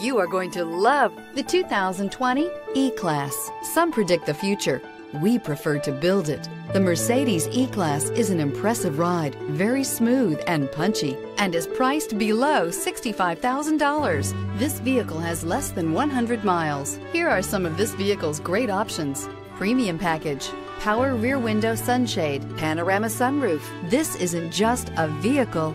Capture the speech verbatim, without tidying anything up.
You are going to love the two thousand twenty E-Class. Some predict the future. We prefer to build it. The Mercedes E-Class is an impressive ride, very smooth and punchy, and is priced below sixty-five thousand dollars. This vehicle has less than one hundred miles. Here are some of this vehicle's great options. Premium package, power rear window sunshade, panorama sunroof. This isn't just a vehicle,